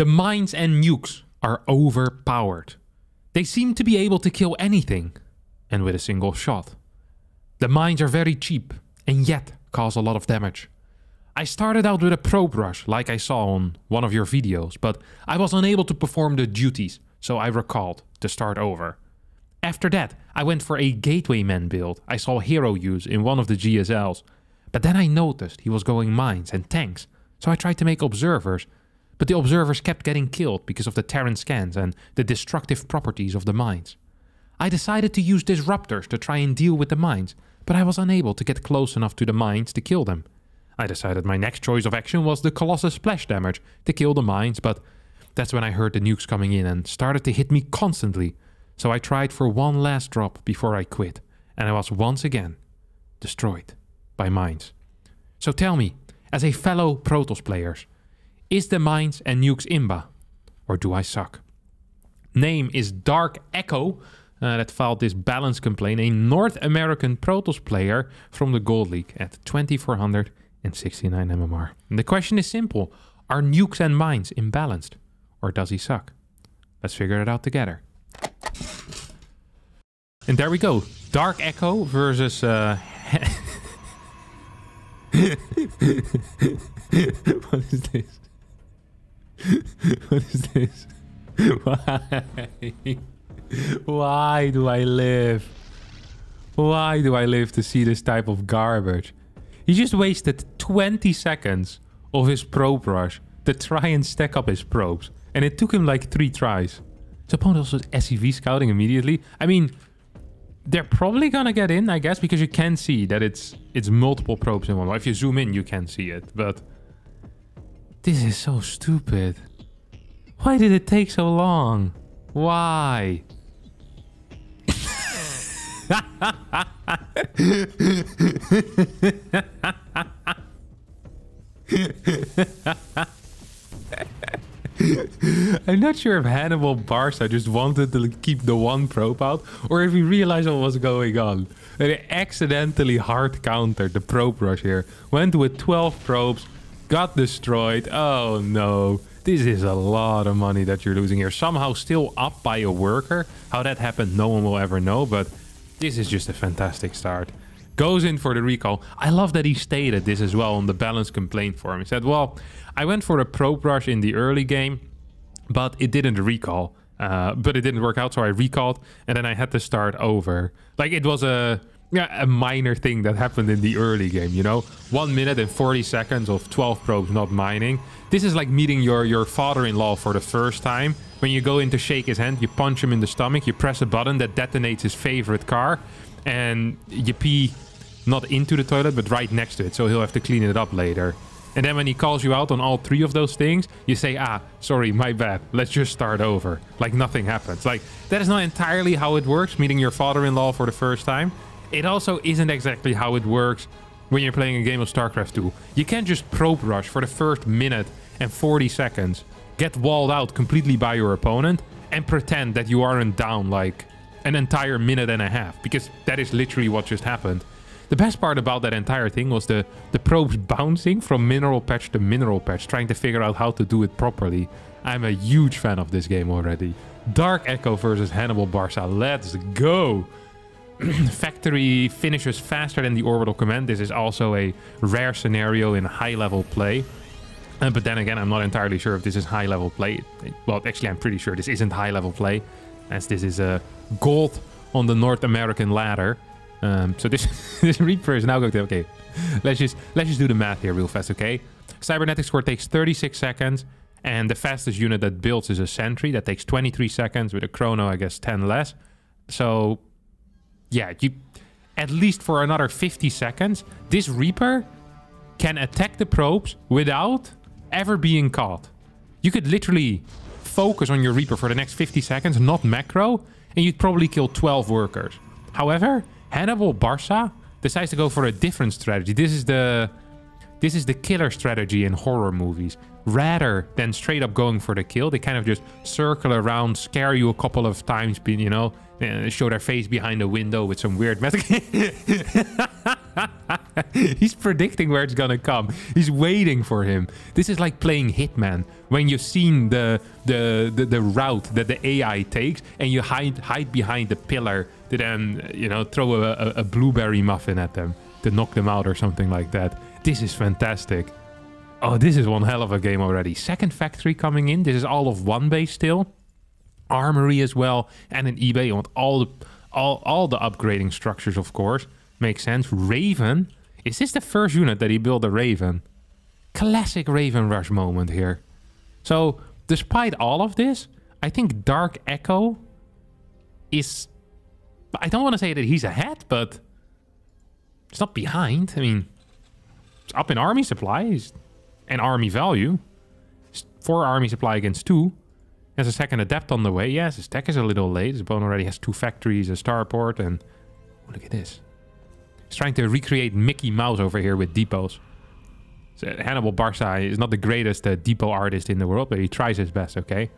The mines and nukes are overpowered. They seem to be able to kill anything, and with a single shot. The mines are very cheap, and yet cause a lot of damage. I started out with a probe rush, like I saw on one of your videos, but I was unable to perform the duties, so I recalled to start over. After that, I went for a gateway man build I saw Hero use in one of the GSLs, but then I noticed he was going mines and tanks, so I tried to make observers, but the observers kept getting killed because of the Terran scans and the destructive properties of the mines. I decided to use disruptors to try and deal with the mines, but I was unable to get close enough to the mines to kill them. I decided my next choice of action was the Colossus splash damage to kill the mines, but that's when I heard the nukes coming in and started to hit me constantly, so I tried for one last drop before I quit, and I was once again destroyed by mines. So tell me, as a fellow Protoss players, is the mines and nukes imba, or do I suck? Name is Dark Echo, that filed this balance complaint, a North American Protoss player from the Gold League at 2469 MMR. And the question is simple, are nukes and mines imbalanced, or does he suck? Let's figure it out together. And there we go, Dark Echo versus... What is this? What is this? Why? Why do I live? Why do I live to see this type of garbage? He just wasted 20 seconds of his probe rush to try and stack up his probes. And it took him like 3 tries. His opponent also SCV scouting immediately. I mean, they're probably gonna get in, I guess, because you can see that it's multiple probes in one. Well, if you zoom in, you can see it, but... This is so stupid. Why did it take so long? Why? I'm not sure if Hannibal Barca just wanted to keep the one probe out, or if he realized what was going on. And he accidentally hard countered the probe rush here. Went with 12 probes, got destroyed. Oh no. This is a lot of money that you're losing here. Somehow still up by a worker. How that happened, no one will ever know, but this is just a fantastic start. Goes in for the recall. I love that he stated this as well on the balance complaint form. He said, well, I went for a probe rush in the early game, but it didn't recall. But it didn't work out, so I recalled, and then I had to start over. Like, it was a minor thing that happened in the early game, you know? 1 minute and 40 seconds of 12 probes not mining. This is like meeting your father-in-law for the first time. When you go in to shake his hand, you punch him in the stomach, you press a button that detonates his favorite car, and you pee not into the toilet, but right next to it, so he'll have to clean it up later. And then when he calls you out on all 3 of those things, you say, ah, sorry, my bad, let's just start over. Like nothing happens. Like, that is not entirely how it works, meeting your father-in-law for the first time. It also isn't exactly how it works when you're playing a game of StarCraft II. You can't just probe rush for the first 1 minute and 40 seconds, get walled out completely by your opponent, and pretend that you aren't down like an entire 1.5 minutes, because that is literally what just happened. The best part about that entire thing was the probes bouncing from mineral patch to mineral patch, trying to figure out how to do it properly. I'm a huge fan of this game already. Dark Echo versus Hannibal Barca, let's go! Factory finishes faster than the orbital command. This is also a rare scenario in high-level play. But then again, I'm not entirely sure if this is high-level play. Well, actually, I'm pretty sure this isn't high-level play, as this is a gold on the North American ladder. So this this Reaper is now going to... Okay, let's just do the math here real fast, okay? Cybernetic score takes 36 seconds, and the fastest unit that builds is a Sentry. That takes 23 seconds, with a Chrono, I guess, 10 less. So... yeah, you, at least for another 50 seconds, this Reaper can attack the probes without ever being caught. You could literally focus on your Reaper for the next 50 seconds, not macro, and you'd probably kill 12 workers. However, Hannibal Barca decides to go for a different strategy. This is the killer strategy in horror movies. Rather than straight up going for the kill, they kind of just circle around, scare you a couple of times, you know, And it showed our face behind a window with some weird magic. He's predicting where it's gonna come. He's waiting for him. This is like playing Hitman. When you've seen the route that the AI takes, and you hide behind the pillar to then, you know, throw a blueberry muffin at them to knock them out or something like that. This is fantastic. Oh, this is one hell of a game already. Second factory coming in. This is all of one base still. Armory as well, and an eBay. You want all the upgrading structures, of course. Makes sense. Raven. Is this the first unit that he built, a Raven? Classic Raven Rush moment here. So, despite all of this, I think Dark Echo is... I don't want to say that he's ahead, but... it's not behind. I mean, it's up in army supplies and army value. It's 4 army supply against 2. Has a second Adept on the way. Yes, his tech is a little late. His opponent already has 2 factories, a starport, and... oh, look at this. He's trying to recreate Mickey Mouse over here with depots. So Hannibal Barca is not the greatest depot artist in the world, but he tries his best, okay?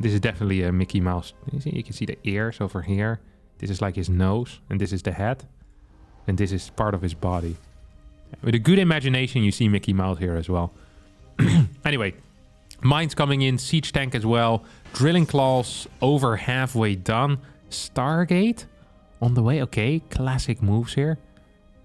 This is definitely a Mickey Mouse. You can see the ears over here. This is like his nose, and this is the head. And this is part of his body. With a good imagination, you see Mickey Mouse here as well. Anyway... mines coming in, siege tank as well, drilling claws over halfway done, Stargate on the way. Okay, classic moves here,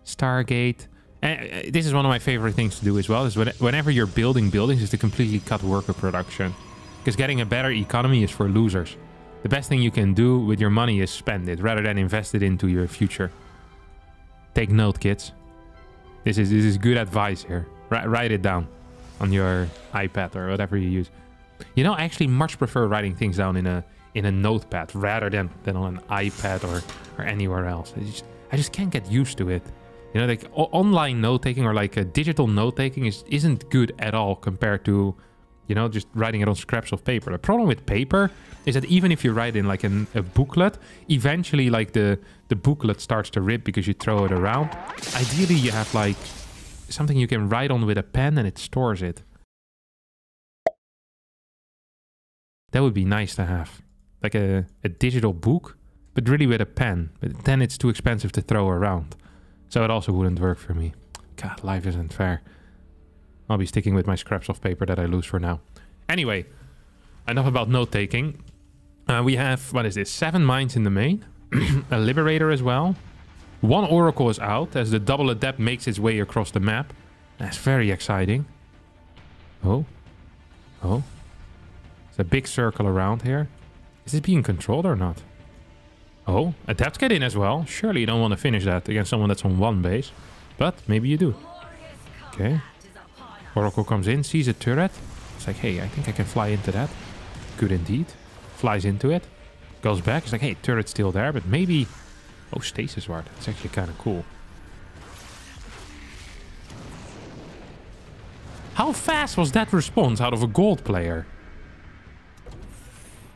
Stargate. And this is one of my favorite things to do as well, is whenever you're building buildings, is to completely cut worker production, because getting a better economy is for losers. The best thing you can do with your money is spend it rather than invest it into your future. Take note, kids. This is good advice here. Write it down on your iPad or whatever you use. You know, I actually much prefer writing things down in a notepad rather than on an iPad or anywhere else. I just can't get used to it. You know, like online note-taking or like a digital note-taking isn't good at all compared to, you know, just writing it on scraps of paper. The problem with paper is that even if you write in like a booklet, eventually like the booklet starts to rip because you throw it around. Ideally, you have like something you can write on with a pen and it stores it. That would be nice to have, like a digital book, but really with a pen. But then it's too expensive to throw around, so it also wouldn't work for me. God, life isn't fair. I'll be sticking with my scraps of paper that I lose for now. Anyway, enough about note-taking. We have, what is this, 7 mines in the main, a Liberator as well. 1 Oracle is out as the double Adept makes its way across the map. That's very exciting. Oh. Oh. There's a big circle around here. Is this being controlled or not? Oh. Adepts get in as well. Surely you don't want to finish that against someone that's on one base. But maybe you do. Okay. Oracle comes in, sees a turret. It's like, hey, I think I can fly into that. Good indeed. Flies into it. Goes back. It's like, hey, turret's still there, but maybe... oh, Stasis Ward. That's actually kind of cool. How fast was that response out of a gold player?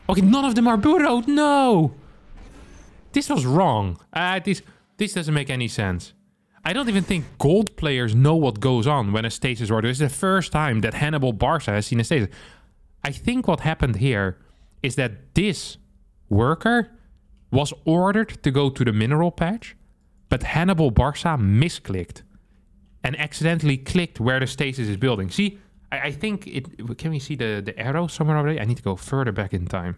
Okay, none of them are burrowed. No! This was wrong. This doesn't make any sense. I don't even think gold players know what goes on when a Stasis Ward... it's the first time that Hannibal Barca has seen a Stasis. I think what happened here is that this worker... was ordered to go to the mineral patch, but Hannibal Barca misclicked and accidentally clicked where the Stasis is building. See, I think it... can we see the arrow somewhere already? I need to go further back in time.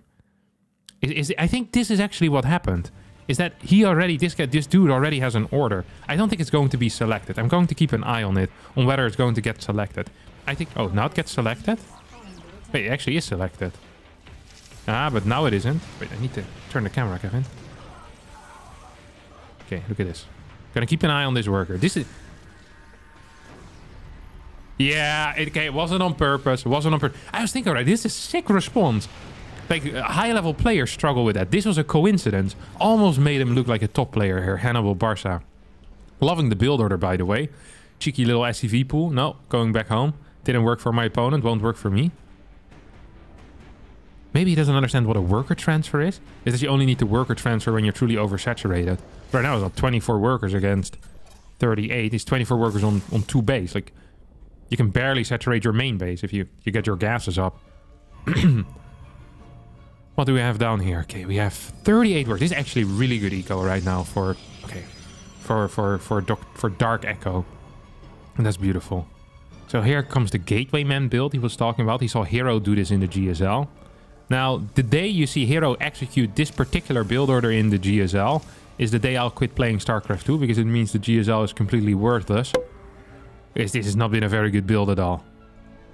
I think this is actually what happened, is that he already... this dude already has an order. I don't think it's going to be selected. I'm going to keep an eye on it, on whether it's going to get selected. I think... oh, now it gets selected? Wait, it actually is selected. Ah, but now it isn't. Wait, I need to turn the camera, Kevin. Okay, look at this. Gonna keep an eye on this worker. This is... yeah, okay, it wasn't on purpose. It wasn't on purpose. I was thinking, alright, this is a sick response. Like, high-level players struggle with that. This was a coincidence. Almost made him look like a top player here, Hannibal Barca. Loving the build order, by the way. Cheeky little SCV pool. No, going back home. Didn't work for my opponent. Won't work for me. Maybe he doesn't understand what a worker transfer is. It's that you only need the worker transfer when you're truly oversaturated. Right now it's on 24 workers against 38. It's 24 workers on 2 base. Like, you can barely saturate your main base if you get your gases up. What do we have down here? Okay, we have 38 work. This is actually really good eco right now for Dark Echo, and that's beautiful. So here comes the Gateway Man build he was talking about. He saw Hero do this in the GSL. Now, the day you see Hero execute this particular build order in the GSL is the day I'll quit playing StarCraft II, because it means the GSL is completely worthless. This has not been a very good build at all.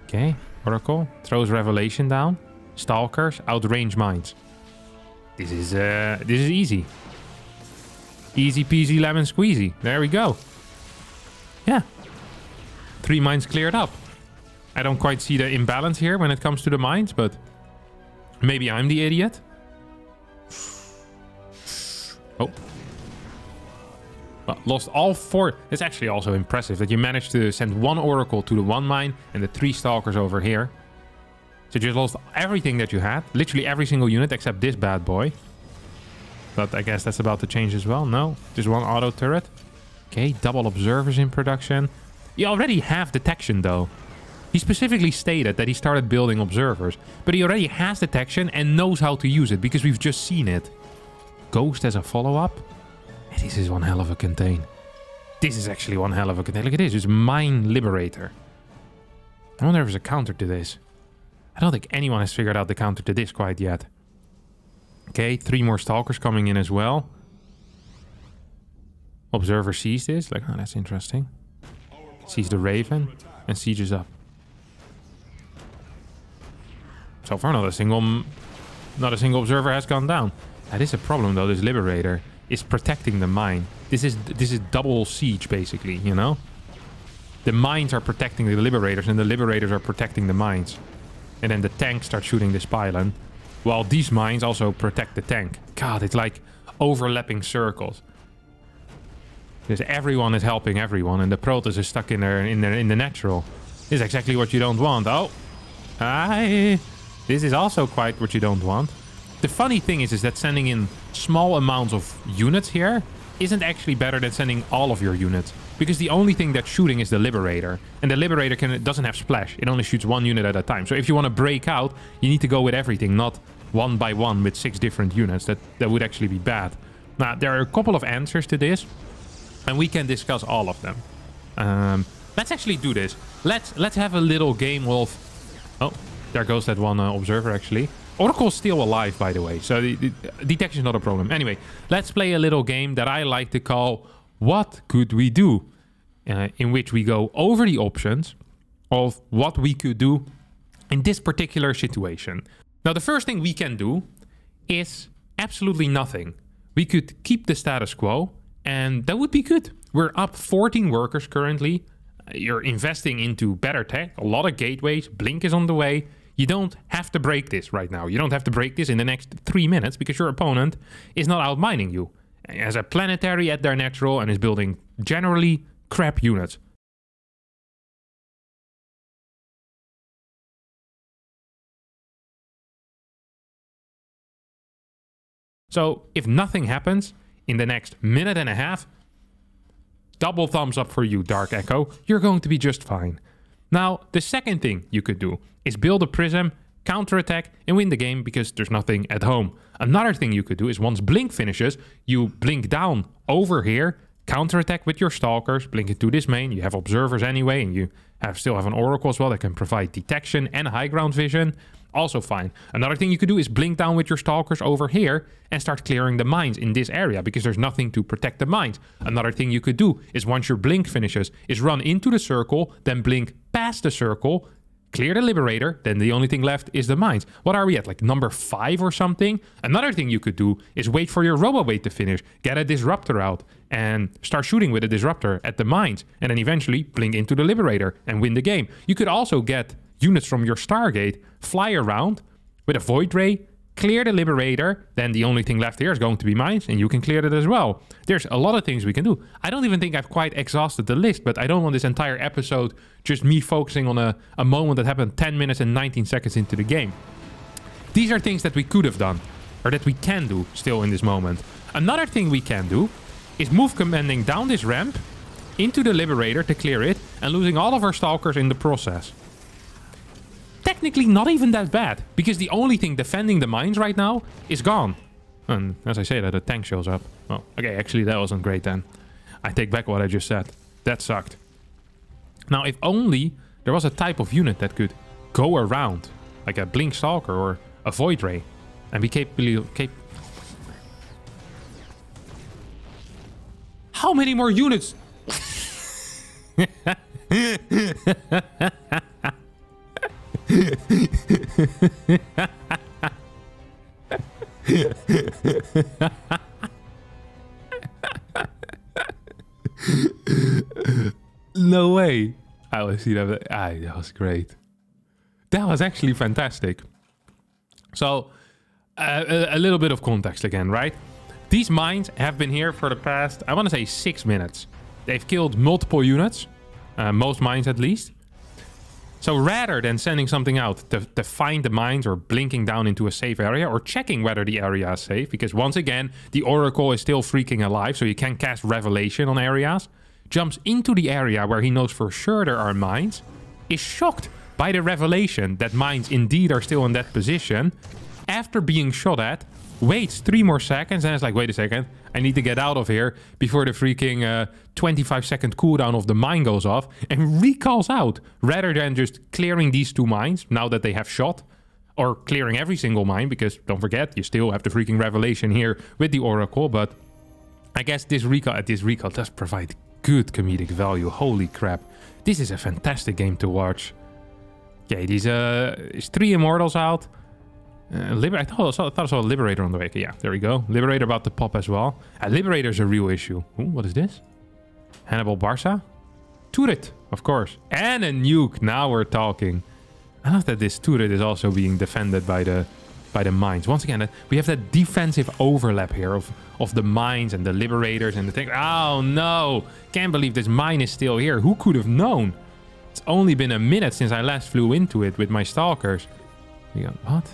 Okay, Oracle throws Revelation down. Stalkers outrange mines. This is easy. Easy peasy lemon squeezy. There we go. Yeah. 3 mines cleared up. I don't quite see the imbalance here when it comes to the mines, but maybe I'm the idiot. Oh. Well, lost all 4. It's actually also impressive that you managed to send 1 Oracle to the 1 mine and the 3 Stalkers over here. So you just lost everything that you had. Literally every single unit except this bad boy. But I guess that's about to change as well. No, just 1 auto turret. Okay, double observers in production. You already have detection though. He specifically stated that he started building observers, but he already has detection and knows how to use it because we've just seen it. Ghost as a follow-up. This is one hell of a contain. This is actually one hell of a contain. Look at this. It's Mine Liberator. I wonder if there's a counter to this. I don't think anyone has figured out the counter to this quite yet. Okay, 3 more Stalkers coming in as well. Observer sees this. Like, oh, that's interesting. Sees the Raven and sieges up. So far, not a single observer has gone down. That is a problem, though. This Liberator is protecting the mine. This is double siege, basically, you know? The mines are protecting the Liberators, and the Liberators are protecting the mines. And then the tanks start shooting this pylon, while these mines also protect the tank. God, it's like overlapping circles. Because everyone is helping everyone, and the Protoss is stuck in the natural. This is exactly what you don't want. Oh, this is also quite what you don't want. The funny thing is that sending in small amounts of units here isn't actually better than sending all of your units, because the only thing that's shooting is the Liberator, and the Liberator doesn't have splash. It only shoots 1 unit at a time. So if you want to break out, you need to go with everything, not 1 by 1 with 6 different units. That would actually be bad. Now, there are a couple of answers to this, and we can discuss all of them. Let's actually do this. Let's have a little game of... Oh, there goes that 1 observer, actually. Oracle's still alive, by the way, so the detection is not a problem. Anyway, let's play a little game that I like to call What Could We Do? In which we go over the options of what we could do in this particular situation. Now, the first thing we can do is absolutely nothing. We could keep the status quo, and that would be good. We're up 14 workers currently. You're investing into better tech, a lot of gateways. Blink is on the way. You don't have to break this right now. You don't have to break this in the next 3 minutes because your opponent is not out mining you. As a planetary at their natural and is building generally crap units. So if nothing happens in the next minute and a half, double thumbs up for you, Dark Echo. You're going to be just fine. Now, the second thing you could do is build a Prism, counterattack, and win the game because there's nothing at home. Another thing you could do is once Blink finishes, you Blink down over here, counterattack with your Stalkers, Blink into this main. You have observers anyway, and you still have an Oracle as well that can provide detection and high ground vision. Also fine. Another thing you could do is Blink down with your Stalkers over here and start clearing the mines in this area because there's nothing to protect the mines. Another thing you could do is once your Blink finishes is run into the circle, then Blink past the circle, clear the Liberator, then the only thing left is the mines. What are we at, like number 5 or something? Another thing you could do is wait for your Robo wait to finish, get a Disruptor out, and start shooting with a Disruptor at the mines, and then eventually Blink into the Liberator and win the game. You could also get units from your Stargate, fly around with a Void Ray, clear the Liberator, then the only thing left here is going to be mines, and you can clear that as well. There's a lot of things we can do. I don't even think I've quite exhausted the list, but I don't want this entire episode just me focusing on a moment that happened 10 minutes and 19 seconds into the game. These are things that we could have done, or that we can do still in this moment. Another thing we can do is move commanding down this ramp into the Liberator to clear it, and losing all of our Stalkers in the process. technically not even that bad, because the only thing defending the mines right now is gone. And as I say that, a tank shows up. Oh, okay, actually that wasn't great then. I take back what I just said. That sucked. Now, if only there was a type of unit that could go around, like a Blink Stalker or a Void Ray, and be capable... How many more units? No way. I always see that. Ah, that was great. That was actually fantastic. So, a little bit of context again, right? These mines have been here for the past, I want to say, 6 minutes. They've killed multiple units, most mines at least. So rather than sending something out to find the mines or blinking down into a safe area or checking whether the area is safe, because once again, the Oracle is still freaking alive, so you can cast Revelation on areas, jumps into the area where he knows for sure there are mines, is shocked by the revelation that mines indeed are still in that position, after being shot at, waits 3 more seconds, and it's like, wait a second, I need to get out of here before the freaking 25-second cooldown of the mine goes off, and recalls out, rather than just clearing these 2 mines, now that they have shot, or clearing every single mine, because don't forget, you still have the freaking revelation here with the Oracle, but I guess this recall does provide good comedic value. Holy crap. This is a fantastic game to watch. Okay, these is 3 Immortals out. I thought I saw a Liberator on the way. Yeah, there we go. Liberator about to pop as well. Liberator's a real issue. Ooh, what is this? Hannibal Barca? Turret, of course. And a nuke. Now we're talking. I love that this turret is also being defended by the mines. Once again, we have that defensive overlap here of the mines and the Liberators and the thing. Oh, no. Can't believe this mine is still here. Who could have known? It's only been a minute since I last flew into it with my stalkers. You got what?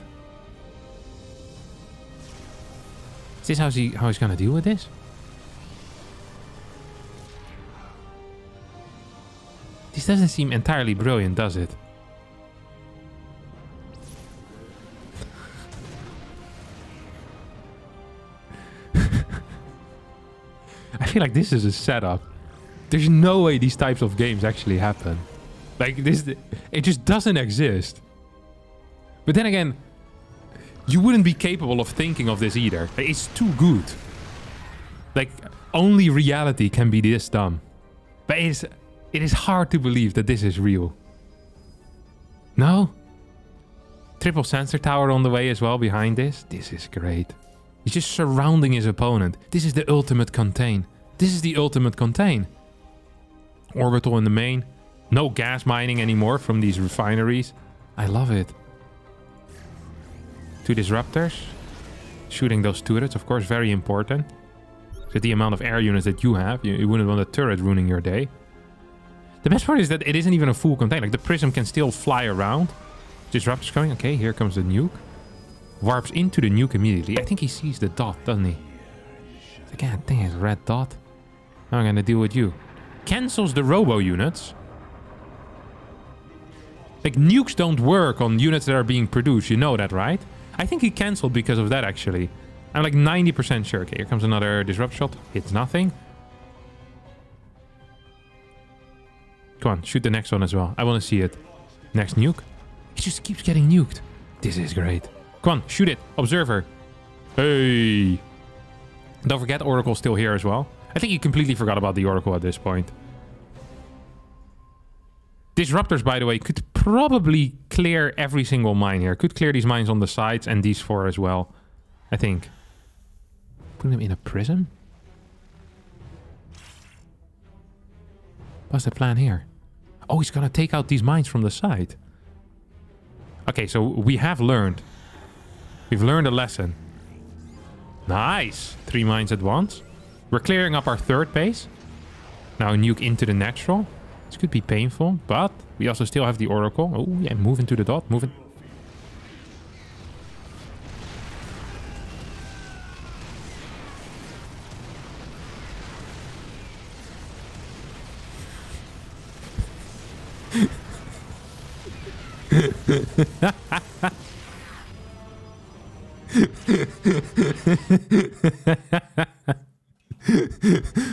Is this how he's gonna deal with this? This doesn't seem entirely brilliant, does it? I feel like this is a setup. There's no way these types of games actually happen. Like this, it just doesn't exist. But then again, you wouldn't be capable of thinking of this either. It's too good. Like, only reality can be this dumb. But it is hard to believe that this is real. No? Triple sensor tower on the way as well behind this. This is great. He's just surrounding his opponent. This is the ultimate contain. This is the ultimate contain. Orbital in the main. No gas mining anymore from these refineries. I love it. 2 disruptors. Shooting those turrets, of course, very important. With the amount of air units that you have, you wouldn't want a turret ruining your day. The best part is that it isn't even a full contain. Like, the Prism can still fly around. Disruptor's coming. Okay, here comes the nuke. Warps into the nuke immediately. I think he sees the dot, doesn't he? God dang it, red dot. Now I'm gonna deal with you. Cancels the Robo units. Like, nukes don't work on units that are being produced. You know that, right? I think he cancelled because of that, actually. I'm like 90% sure. Okay, here comes another disrupt shot. Hits nothing. Come on, shoot the next one as well. I want to see it. Next nuke. He just keeps getting nuked. This is great. Come on, shoot it. Observer. Hey. Don't forget, Oracle's still here as well. I think you completely forgot about the Oracle at this point. Disruptors, by the way, could probably clear every single mine here. Could clear these mines on the sides and these 4 as well, I think. Put them in a prism? What's the plan here? Oh, he's gonna take out these mines from the side. Okay, so we have learned. We've learned a lesson. Nice! 3 mines at once. We're clearing up our 3rd base. Now a nuke into the natural. This could be painful, but we also still have the Oracle. Oh, yeah, move into the dot, move it.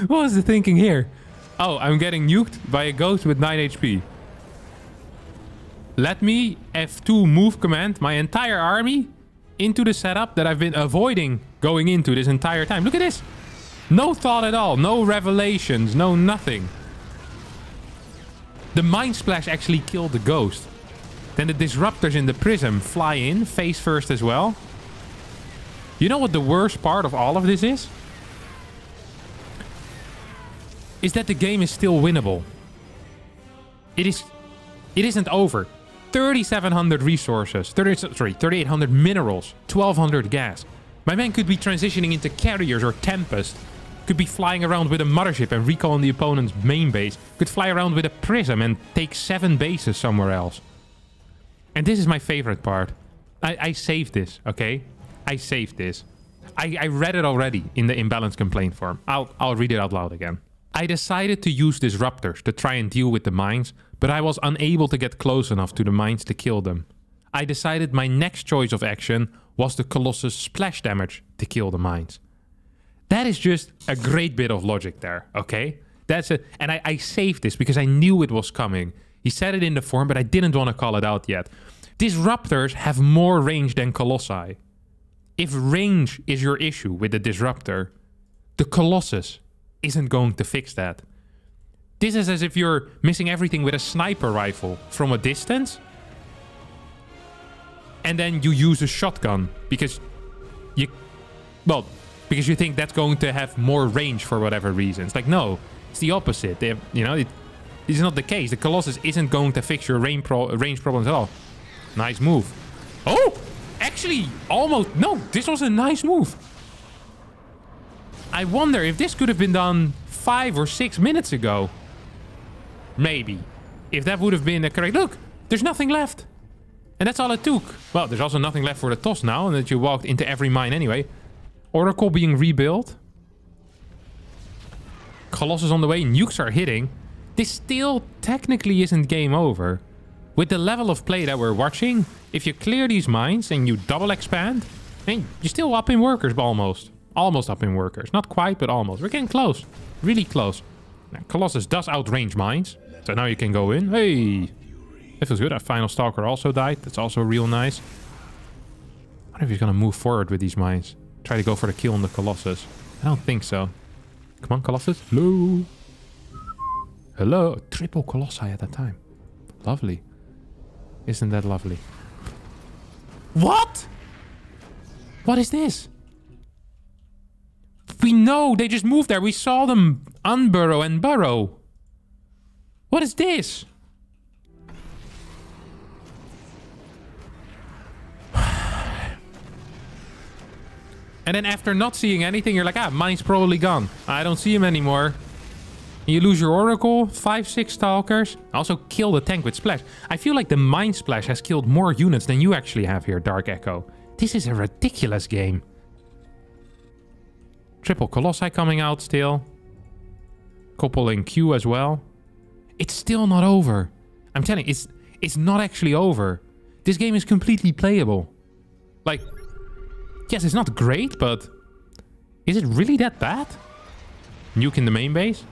What was the thinking here? Oh, I'm getting nuked by a ghost with 9 HP. Let me F2 move command my entire army into the setup that I've been avoiding going into this entire time. Look at this. No thought at all. No revelations. No nothing. The Mind Splash actually killed the ghost. Then the disruptors in the prism fly in face first as well. You know what the worst part of all of this is? Is that the game is still winnable. It isn't over. 3,700 resources. 3,800 minerals. 1,200 gas. My man could be transitioning into carriers or Tempest. Could be flying around with a mothership and recalling the opponent's main base. Could fly around with a prism and take 7 bases somewhere else. And this is my favorite part. I saved this, okay? I saved this. I read it already in the imbalance complaint form. I'll read it out loud again. I decided to use disruptors to try and deal with the mines, but I was unable to get close enough to the mines to kill them. I decided my next choice of action was the Colossus splash damage to kill the mines. That is just a great bit of logic there, okay? That's it. And I saved this because I knew it was coming. He said it in the form, but I didn't want to call it out yet. Disruptors have more range than Colossi. If range is your issue with the disruptor, the Colossus isn't going to fix that. This is as if you're missing everything with a sniper rifle from a distance, and then you use a shotgun because you think that's going to have more range for whatever reason. It's like, no, it's the opposite. It's not the case. The Colossus isn't going to fix your range problems at all. Nice move. Oh, actually, almost. No, this was a nice move. I wonder if this could have been done 5 or 6 minutes ago. Maybe. If that would have been a correct... Look, there's nothing left. And that's all it took. Well, there's also nothing left for the toss now, and that you walked into every mine anyway. Oracle being rebuilt. Colossus on the way. Nukes are hitting. This still technically isn't game over. With the level of play that we're watching, if you clear these mines and you double expand, then you're still up in workers almost. Almost up in workers. Not quite, but almost. We're getting close. Really close. Now, Colossus does outrange mines. So now you can go in. Hey! That feels good. Our final stalker also died. That's also real nice. I wonder if he's going to move forward with these mines. Try to go for the kill on the Colossus. I don't think so. Come on, Colossus. Hello. Hello. Triple Colossi at that time. Lovely. Isn't that lovely? What? What is this? We know they just moved there. We saw them unburrow and burrow. What is this? And then after not seeing anything, you're like, ah, mine's probably gone. I don't see him anymore. You lose your Oracle, 5, 6 Stalkers. Also kill the tank with Splash. I feel like the Mind Splash has killed more units than you actually have here, Dark Echo. This is a ridiculous game. Triple Colossi coming out still. Couple in Q as well. It's still not over. I'm telling you, it's not actually over. This game is completely playable. Like, yes, it's not great, but is it really that bad? Nuke in the main base?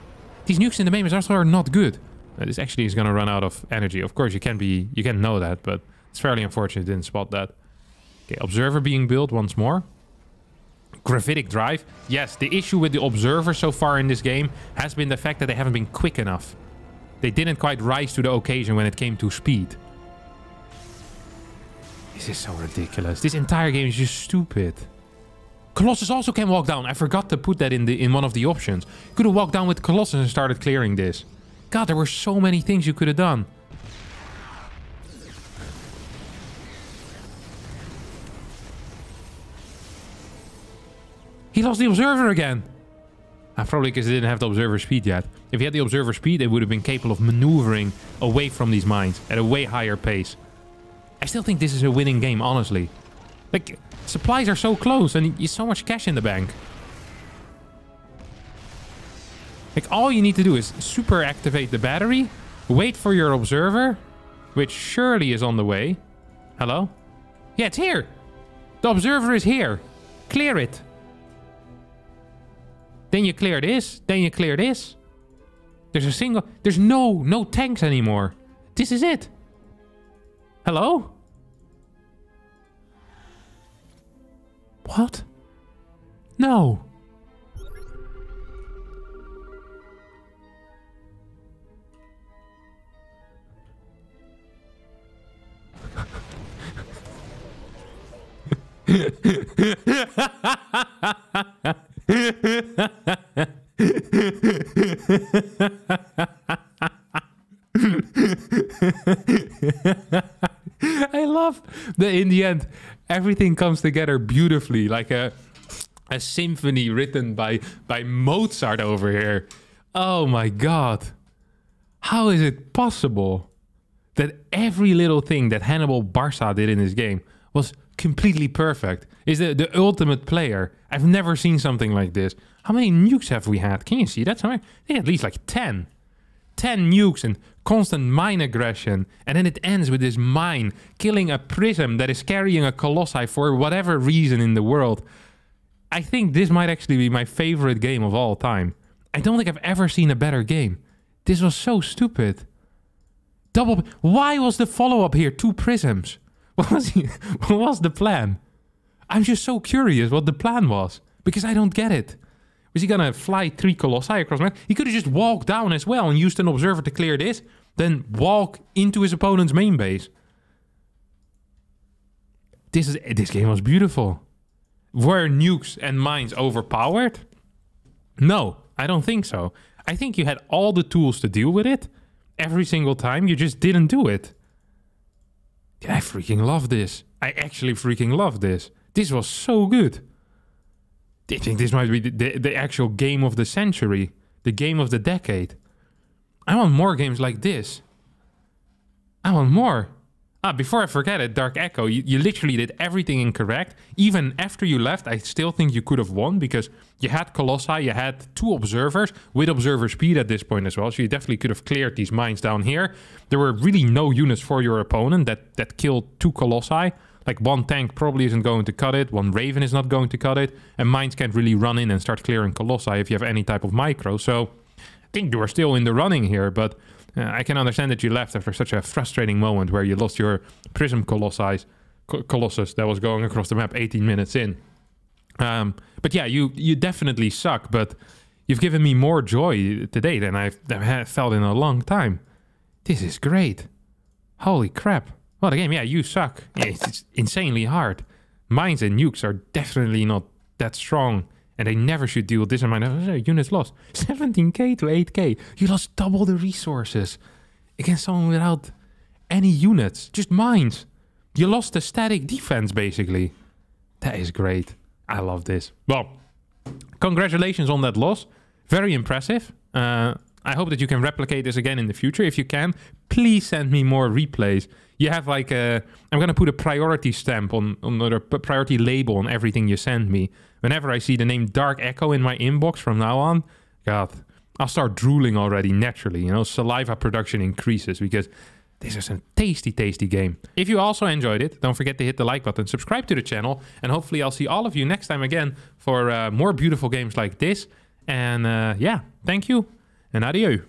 These nukes in the main base also are not good. This actually is going to run out of energy. Of course, you can know that, but it's fairly unfortunate you didn't spot that. Okay, Observer being built once more. Gravitic drive. Yes, the issue with the Observer so far in this game has been the fact that they haven't been quick enough. They didn't quite rise to the occasion when it came to speed. This is so ridiculous. This entire game is just stupid. Colossus also can walk down. I forgot to put that in one of the options. You could have walked down with Colossus and started clearing this. God, there were so many things you could have done. He lost the Observer again. Probably because he didn't have the Observer speed yet. If he had the Observer speed, it would have been capable of maneuvering away from these mines at a way higher pace. I still think this is a winning game, honestly. Like, supplies are so close and you have so much cash in the bank. Like, all you need to do is super activate the battery, wait for your Observer, which surely is on the way. Hello? Yeah, it's here. The observer is here. Clear it. Then you clear this. Then you clear this. There's a single... There's no tanks anymore. This is it. Hello? What? No. I love that in the end everything comes together beautifully, like a symphony written by Mozart over here. Oh my god, how is it possible that every little thing that Hannibal Barca did in this game was completely perfect? Is the ultimate player. I've never seen something like this. How many nukes have we had? Can you see that somewhere? Yeah, at least like 10. 10 nukes and constant mine aggression. And then it ends with this mine killing a prism that is carrying a colossi for whatever reason in the world. I think this might actually be my favorite game of all time. I don't think I've ever seen a better game. This was so stupid. Double... Why was the follow-up here? 2 prisms. What was the plan? I'm just so curious what the plan was, because I don't get it. Was he gonna fly 3 colossi across? He could have just walked down as well and used an observer to clear this, then walk into his opponent's main base. This game was beautiful. Were nukes and mines overpowered? No, I don't think so. I think you had all the tools to deal with it. Every single time, you just didn't do it. I freaking love this. I actually freaking love this. This was so good. I think this might be the actual game of the century. The game of the decade. I want more games like this. I want more. Ah, before I forget it, Dark Echo, you literally did everything incorrect. Even after you left, I still think you could have won, because you had Colossi, you had 2 observers with observer speed at this point as well, so you definitely could have cleared these mines down here. There were really no units for your opponent that killed 2 Colossi. Like, 1 tank probably isn't going to cut it, 1 Raven is not going to cut it, and mines can't really run in and start clearing Colossi if you have any type of micro, so I think you were still in the running here, but... I can understand that you left after such a frustrating moment where you lost your Prism Colossus that was going across the map 18 minutes in. But yeah, you definitely suck, but you've given me more joy today than I've felt in a long time. This is great. Holy crap. What a game. Yeah, you suck. It's insanely hard. Mines and nukes are definitely not that strong, and they never should deal with this amount of units lost. 17k to 8k. You lost double the resources against someone without any units. Just mines. You lost the static defense, basically. That is great. I love this. Well, congratulations on that loss. Very impressive. I hope that you can replicate this again in the future. If you can, please send me more replays. You have like a... I'm going to put a priority stamp on the priority label on everything you send me. Whenever I see the name Dark Echo in my inbox from now on, god, I'll start drooling already naturally. You know, saliva production increases because this is a tasty, tasty game. If you also enjoyed it, don't forget to hit the like button, subscribe to the channel, and hopefully I'll see all of you next time again for more beautiful games like this. And yeah, thank you and adieu.